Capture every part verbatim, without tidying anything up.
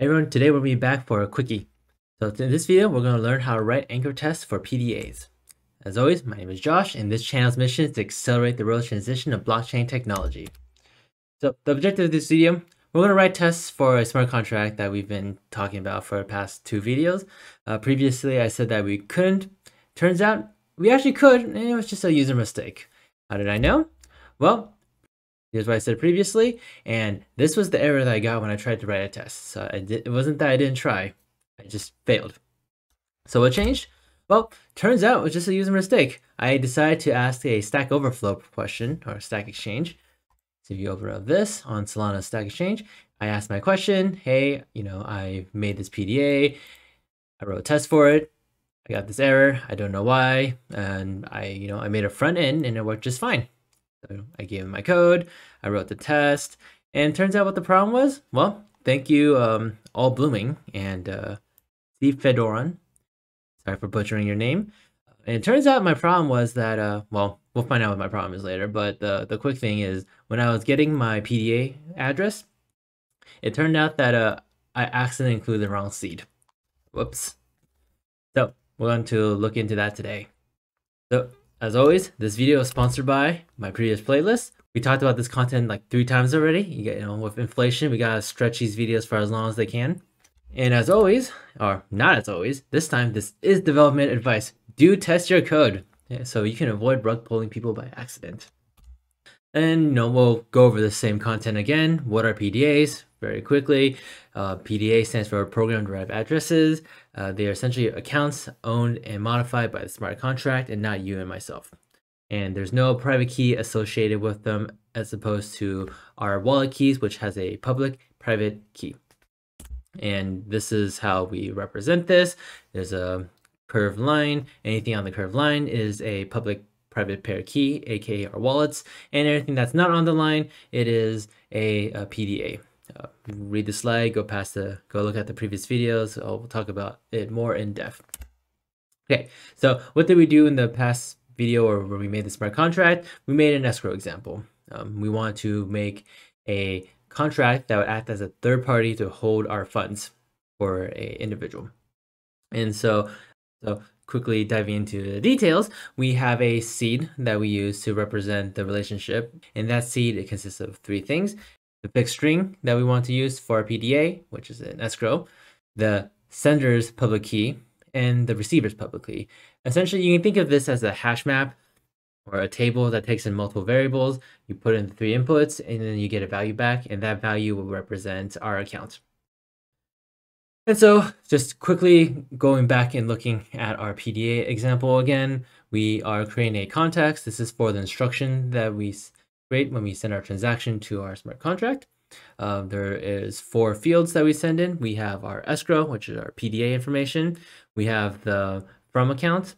Everyone, today we'll be back for a quickie. So in this video, we're going to learn how to write anchor tests for P D As. As always, my name is Josh, and this channel's mission is to accelerate the world's transition of blockchain technology. So the objective of this video, we're going to write tests for a smart contract that we've been talking about for the past two videos. Uh, previously, I said that we couldn't. Turns out, we actually could, and it was just a user mistake. How did I know? Well, here's what I said previously, and this was the error that I got when I tried to write a test. So I did, it wasn't that I didn't try, I just failed. So what changed? Well, turns out it was just a user mistake. I decided to ask a Stack Overflow question, or Stack Exchange. So if you open up this on Solana Stack Exchange, I asked my question, hey, you know, I made this P D A, I wrote a test for it, I got this error, I don't know why, and I, you know, I made a front end and it worked just fine. So I gave him my code, I wrote the test, and turns out what the problem was? Well, thank you, um, All Blooming and uh, Steve Fedoran. Sorry for butchering your name. And it turns out my problem was that, uh, well, we'll find out what my problem is later, but the, the quick thing is when I was getting my P D A address, it turned out that uh, I accidentally included the wrong seed. Whoops. So we're going to look into that today. So, as always, this video is sponsored by my previous playlist. We talked about this content like three times already. You get, you know, with inflation, we gotta stretch these videos for as long as they can. And as always, or not as always, this time, this is development advice. Do test your code, yeah, so you can avoid rug pulling people by accident. And you know, we'll go over the same content again. What are P D As? Very quickly, uh, P D A stands for Program Derived Addresses. Uh, they are essentially accounts owned and modified by the smart contract and not you and myself. And there's no private key associated with them as opposed to our wallet keys, which has a public private key. And this is how we represent this. There's a curved line. Anything on the curved line is a public private pair key, aka our wallets. And anything that's not on the line, it is a, a P D A. Uh, read the slide, go past the, go look at the previous videos. I'll talk about it more in depth. Okay, so what did we do in the past video or when we made the smart contract? We made an escrow example. Um, we want to make a contract that would act as a third party to hold our funds for a individual. And so, so quickly diving into the details, we have a seed that we use to represent the relationship. And that seed, it consists of three things. The fixed string that we want to use for our P D A, which is an escrow, the sender's public key, and the receiver's public key. Essentially, you can think of this as a hash map or a table that takes in multiple variables. You put in the three inputs, and then you get a value back, and that value will represent our account. And so just quickly going back and looking at our P D A example again, we are creating a context. This is for the instruction that we Great. When we send our transaction to our smart contract, uh, there is four fields that we send in. We have our escrow, which is our P D A information. We have the from account.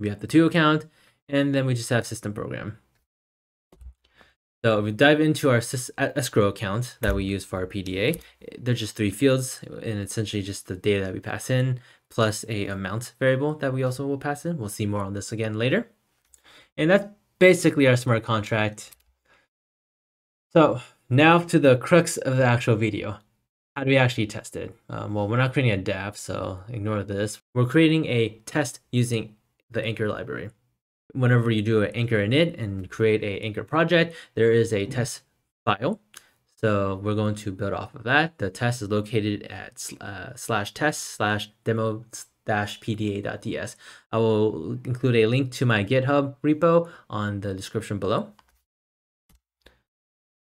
We have the to account, and then we just have system program. So if we dive into our escrow account that we use for our P D A, there's just three fields, and essentially just the data that we pass in plus a amount variable that we also will pass in. We'll see more on this again later, and that's basically our smart contract. So now to the crux of the actual video. How do we actually test it? Um, well, we're not creating a dApp, so ignore this. We're creating a test using the Anchor library. Whenever you do an Anchor init and create an Anchor project, there is a test file. So we're going to build off of that. The test is located at uh, slash test slash demo dash pda.ds. I will include a link to my GitHub repo on the description below.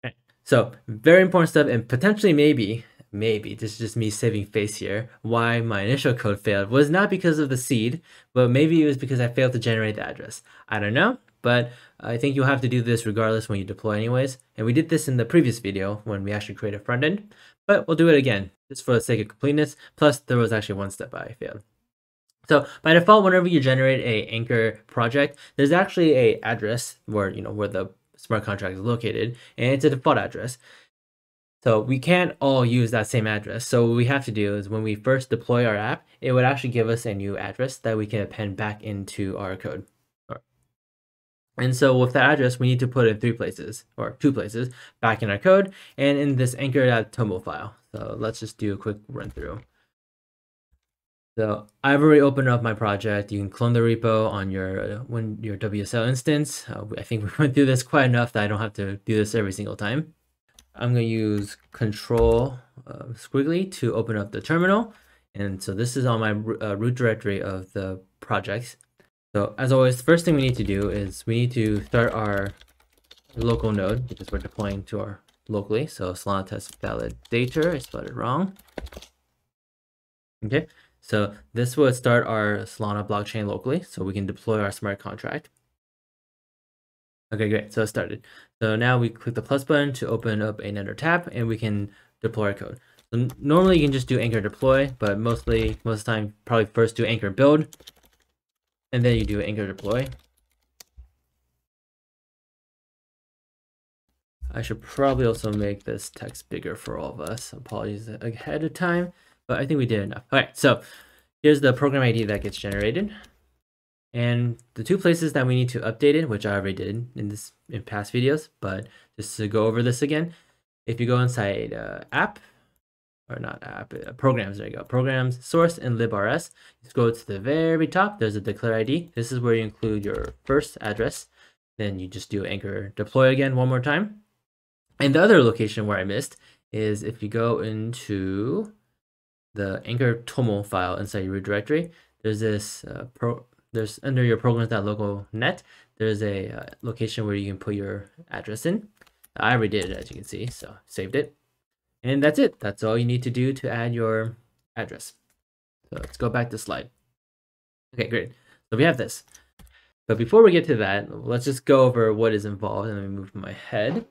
Okay. So very important stuff, and potentially maybe, maybe, this is just me saving face here, why my initial code failed was not because of the seed, but maybe it was because I failed to generate the address. I don't know, but I think you'll have to do this regardless when you deploy anyways. And we did this in the previous video when we actually created a front end, but we'll do it again, just for the sake of completeness. Plus there was actually one step I failed. So by default, whenever you generate a Anchor project, there's actually a address where, you know, where the smart contract is located, and it's a default address. So we can't all use that same address. So what we have to do is when we first deploy our app, it would actually give us a new address that we can append back into our code. And so with that address, we need to put in three places or two places back in our code and in this anchor.toml file. So let's just do a quick run through. So I've already opened up my project. You can clone the repo on your when your W S L instance. Uh, I think we went through this quite enough that I don't have to do this every single time. I'm going to use control uh, squiggly to open up the terminal. And so this is on my uh, root directory of the projects. So as always, the first thing we need to do is we need to start our local node because we're deploying to our locally. So Solana test validator, I spelled it wrong. Okay. So this would start our Solana blockchain locally, so we can deploy our smart contract. Okay, great. So it started. So now we click the plus button to open up another tab, and we can deploy our code. So normally you can just do anchor deploy, but mostly most of the time probably first do anchor build, and then you do anchor deploy. I should probably also make this text bigger for all of us. Apologies ahead of time. But I think we did enough. All right, so here's the program I D that gets generated. And the two places that we need to update it, which I already did in this in past videos, but just to go over this again, if you go inside uh, app, or not app, uh, programs, there you go, programs, source, and LibRS, just go to the very top, there's a declare I D. This is where you include your first address. Then you just do anchor deploy again one more time. And the other location where I missed is if you go into the Anchor dot toml file inside your root directory, there's this uh, pro there's under your programs dot local dot net, there's a uh, location where you can put your address in. I already did it, as you can see, so saved it. And that's it. That's all you need to do to add your address. So let's go back to slide. Okay, great. So we have this. But before we get to that, let's just go over what is involved, and let me move my head.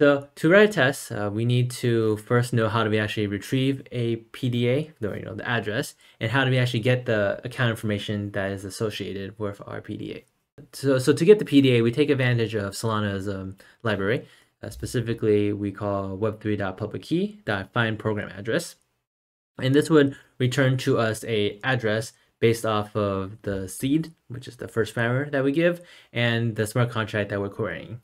So to write a test, uh, we need to first know how do we actually retrieve a P D A, or, you know, the address, and how do we actually get the account information that is associated with our P D A. So, so to get the P D A, we take advantage of Solana's um, library. Uh, specifically, we call web three dot public key dot find program address. And this would return to us a address based off of the seed, which is the first parameter that we give, and the smart contract that we're querying.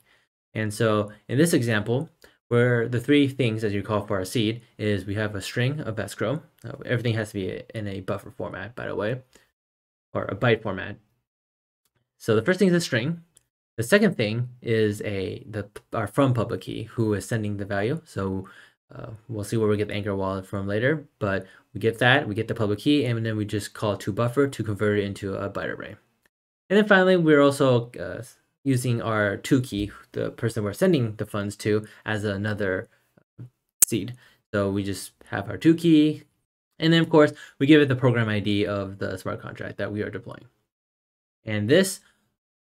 And so in this example, where the three things as you call for our seed is we have a string of escrow. Uh, everything has to be in a buffer format, by the way, or a byte format. So the first thing is a string. The second thing is a the our from public key who is sending the value. So uh, we'll see where we get the anchor wallet from later, but we get that, we get the public key, and then we just call to buffer to convert it into a byte array. And then finally, we're also uh, using our to key, the person we're sending the funds to, as another seed. So we just have our to key, and then of course we give it the program I D of the smart contract that we are deploying. And this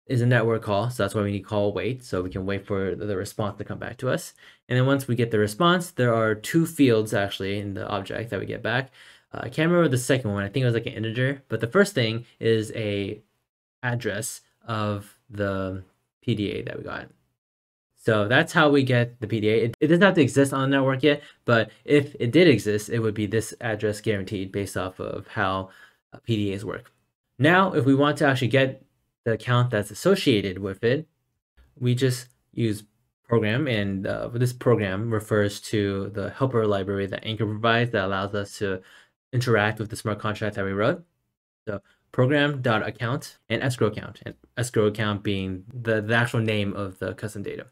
is a network call, so that's why we need call wait, so we can wait for the response to come back to us. And then once we get the response, there are two fields actually in the object that we get back. Uh, I can't remember the second one, I think it was like an integer, but the first thing is a address of the P D A that we got. So that's how we get the P D A. It, it doesn't have to exist on the network yet, but if it did exist, it would be this address guaranteed based off of how P D As work. Now, if we want to actually get the account that's associated with it, we just use program, and uh, this program refers to the helper library that Anchor provides that allows us to interact with the smart contract that we wrote. So program.account and escrow account, and escrow account being the, the actual name of the custom data.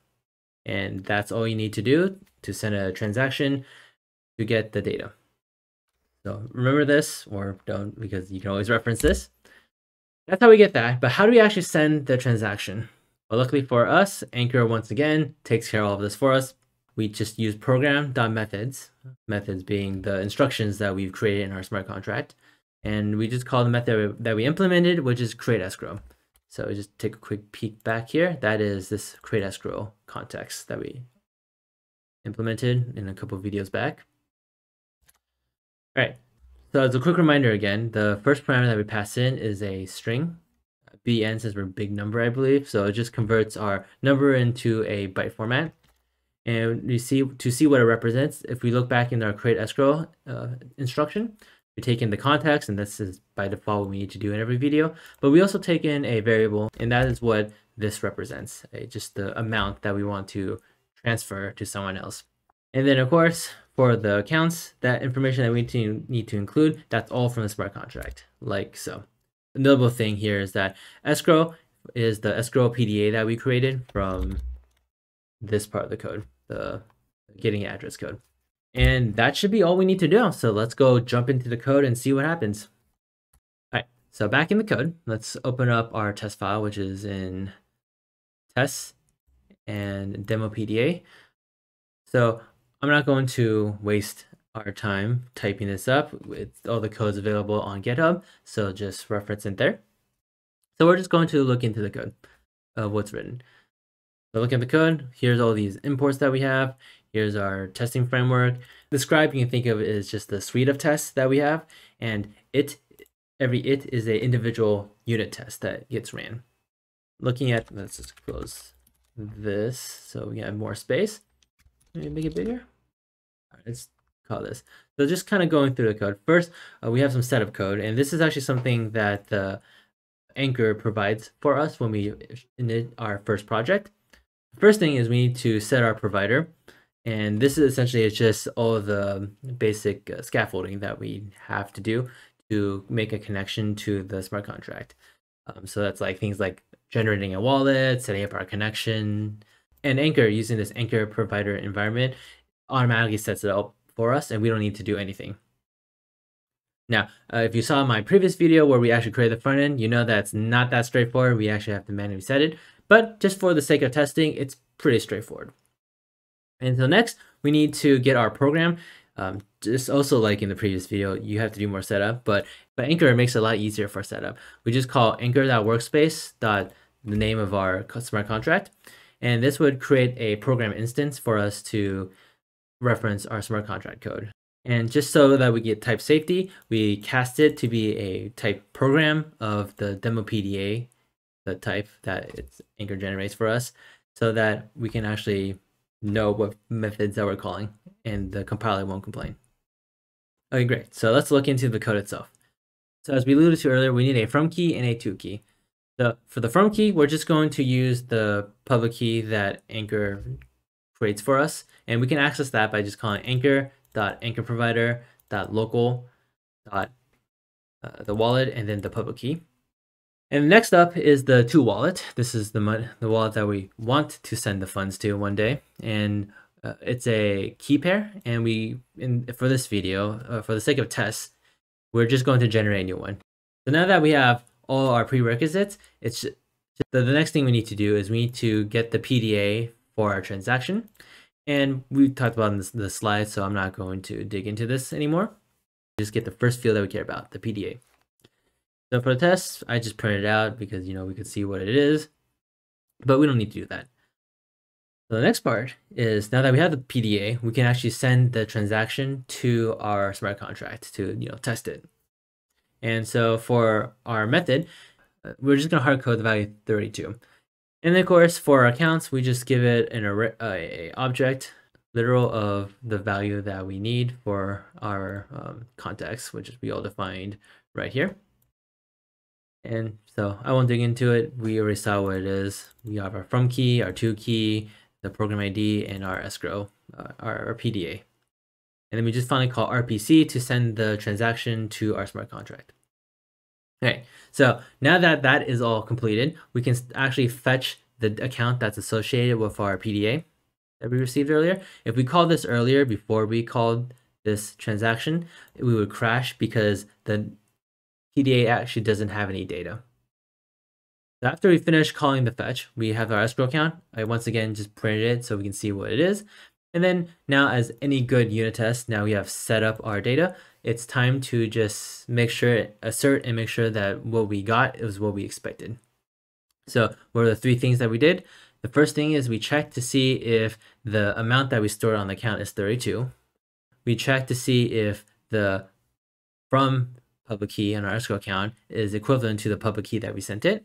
And that's all you need to do to send a transaction to get the data. So remember this, or don't, because you can always reference this. That's how we get that. But how do we actually send the transaction? Well, luckily for us, Anchor once again takes care of all of this for us. We just use program.methods, methods being the instructions that we've created in our smart contract. And we just call the method that we implemented, which is create escrow. So we just take a quick peek back here. That is this create escrow context that we implemented in a couple of videos back. All right. So as a quick reminder again, the first parameter that we pass in is a string. B N says we're big number, I believe. So it just converts our number into a byte format. And you see to see what it represents, if we look back in our create escrow uh, instruction, we take in the context, and this is by default what we need to do in every video, but we also take in a variable, and that is what this represents, just the amount that we want to transfer to someone else. And then of course, for the accounts, that information that we need to, need to include, that's all from the smart contract, like so. The notable thing here is that escrow is the escrow P D A that we created from this part of the code, the getting address code. And that should be all we need to do. So let's go jump into the code and see what happens. All right, so back in the code, let's open up our test file, which is in tests and demo P D A. So I'm not going to waste our time typing this up with all the codes available on GitHub. So just reference it there. So we're just going to look into the code of what's written. So look at the code. Here's all these imports that we have. Here's our testing framework. The scribe you can think of is just the suite of tests that we have. And it, every it is an individual unit test that gets ran. Looking at, let's just close this so we have more space. Let me make it bigger. All right, let's call this. So just kind of going through the code. First, uh, we have some setup code. And this is actually something that uh, Anchor provides for us when we init our first project. First thing is we need to set our provider. And this is essentially, it's just all the basic uh, scaffolding that we have to do to make a connection to the smart contract. Um, so that's like things like generating a wallet, setting up our connection, and Anchor, using this Anchor provider environment, automatically sets it up for us and we don't need to do anything. Now, uh, if you saw my previous video where we actually created the front end, you know that's not that straightforward. We actually have to manually set it, but just for the sake of testing, it's pretty straightforward. And so next, we need to get our program. Um, just also like in the previous video, you have to do more setup, but, but Anchor makes it a lot easier for setup. We just call anchor.workspace. The name of our smart contract. And this would create a program instance for us to reference our smart contract code. And just so that we get type safety, we cast it to be a type program of the demo P D A, the type that it's Anchor generates for us, so that we can actually know what methods that we're calling and the compiler won't complain. Okay, great. So let's look into the code itself. So as we alluded to earlier, we need a from key and a to key. So for the from key, we're just going to use the public key that Anchor creates for us. And we can access that by just calling anchor.anchorprovider.local. Uh, the wallet and then the public key. And next up is the to wallet. This is the, the wallet that we want to send the funds to one day. And uh, it's a key pair. And we, in, for this video, uh, for the sake of tests, we're just going to generate a new one. So now that we have all our prerequisites, it's just, the, the next thing we need to do is we need to get the P D A for our transaction. And we talked about in this, this slide, so I'm not going to dig into this anymore. Just get the first field that we care about, the P D A. So for the test, I just printed it out because, you know, we could see what it is, but we don't need to do that. So the next part is, now that we have the P D A, we can actually send the transaction to our smart contract to, you know, test it. And so for our method, we're just going to hard code the value thirty-two. And then of course, for our accounts, we just give it an array, a object literal of the value that we need for our um, context, which we all defined right here. And so I won't dig into it. We already saw what it is. We have our from key, our to key, the program I D, and our escrow, uh, our, our P D A. And then we just finally call R P C to send the transaction to our smart contract. Okay, so now that that is all completed, we can actually fetch the account that's associated with our P D A that we received earlier. If we called this earlier before we called this transaction, we would crash because the P D A actually doesn't have any data. So after we finish calling the fetch, we have our escrow account. I once again just printed it so we can see what it is. And then now, as any good unit test, now we have set up our data. It's time to just make sure, assert and make sure that what we got is what we expected. So what are the three things that we did? The first thing is we checked to see if the amount that we stored on the account is thirty-two. We checked to see if the from public key on our escrow account is equivalent to the public key that we sent it.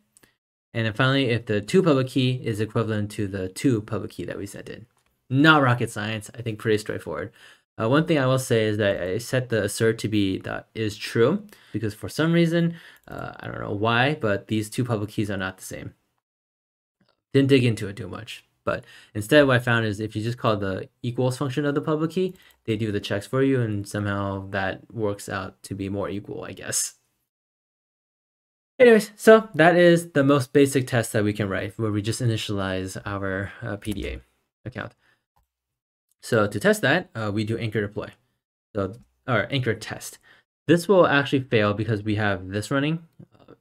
And then finally, if the to public key is equivalent to the to public key that we sent it. Not rocket science, I think pretty straightforward. Uh, one thing I will say is that I set the assert to be that is true because for some reason, uh, I don't know why, but these two public keys are not the same. Didn't dig into it too much. But instead, what I found is if you just call the equals function of the public key, they do the checks for you, and somehow that works out to be more equal, I guess. Anyways, so that is the most basic test that we can write, where we just initialize our uh, P D A account. So to test that, uh, we do anchor deploy, so or anchor test. This will actually fail because we have this running,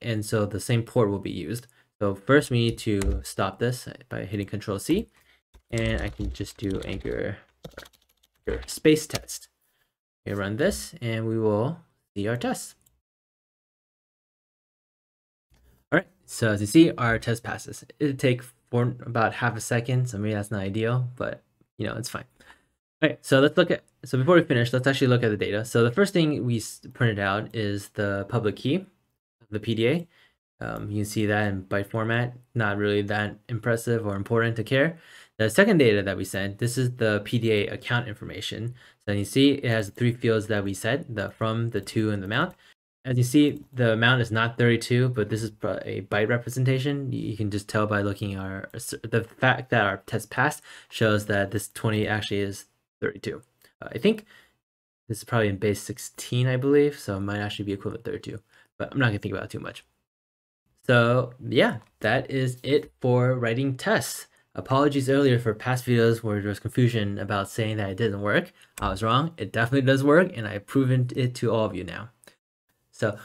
and so the same port will be used. So first we need to stop this by hitting Control C, and I can just do anchor, anchor space test. Okay, run this and we will see our test. All right, so as you see, our test passes. It'll take for about half a second, so maybe that's not ideal, but you know, it's fine. All right, so let's look at, so before we finish, let's actually look at the data. So the first thing we printed out is the public key, the P D A. Um, you can see that in byte format, not really that impressive or important to care. The second data that we sent, this is the P D A account information. So you see it has three fields that we set, the from, the to, and the amount. As you see, the amount is not thirty-two, but this is a byte representation. You can just tell by looking at our, the fact that our test passed shows that this twenty actually is thirty-two. Uh, I think this is probably in base sixteen, I believe, so it might actually be equivalent to thirty-two, but I'm not going to think about it too much. So yeah, that is it for writing tests. Apologies earlier for past videos where there was confusion about saying that it didn't work. I was wrong. It definitely does work, and I've proven it to all of you now. So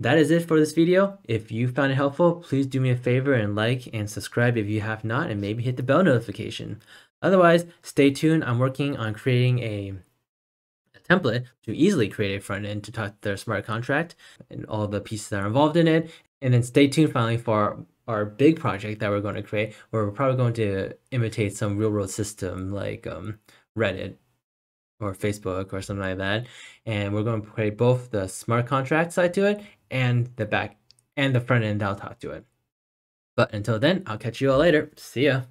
that is it for this video. If you found it helpful, please do me a favor and like and subscribe if you have not, and maybe hit the bell notification. Otherwise, stay tuned. I'm working on creating a template to easily create a front end to talk to their smart contract and all the pieces that are involved in it. And then stay tuned finally for our, our big project that we're going to create, where we're probably going to imitate some real world system like um, Reddit or Facebook or something like that. And we're going to create both the smart contract side to it and the back and the front end that'll talk to it. But until then, I'll catch you all later. See ya.